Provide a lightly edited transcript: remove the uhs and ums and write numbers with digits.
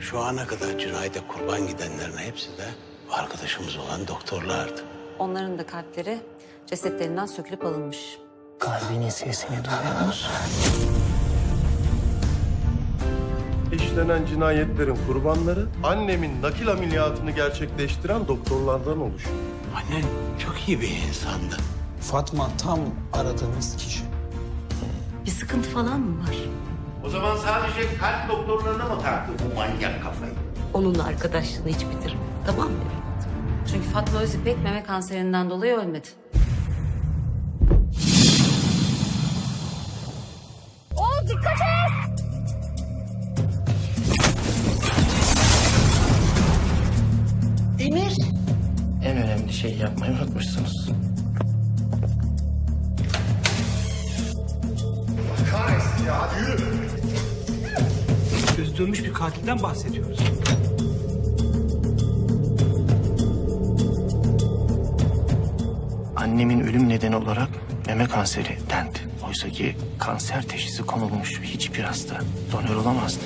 Şu ana kadar cinayete kurban gidenlerin hepsi de arkadaşımız olan doktorlardı. Onların da kalpleri cesetlerinden sökülüp alınmış. Kalbinin sesini duyuyor musun? İşlenen cinayetlerin kurbanları annemin nakil ameliyatını gerçekleştiren doktorlardan oluşuyor. Annen çok iyi bir insandı. Fatma tam aradığımız kişi. Bir sıkıntı falan mı var? O zaman sadece kalp doktorlarına mı taktı bu manyak kafayı? Onun arkadaşlığını hiç bitirme, tamam mı? Çünkü Fatma Oysi pek meme kanserinden dolayı ölmedi. Oğlum dikkat et! Demir! En önemli şeyi yapmayı unutmuşsunuz. Kahretsin ya, hadi yürü! Göz dönmüş bir katilden bahsediyoruz. Annemin ölüm nedeni olarak meme kanseri dendi. Oysa ki kanser teşhisi konulmuş hiçbir hasta donör olamazdı.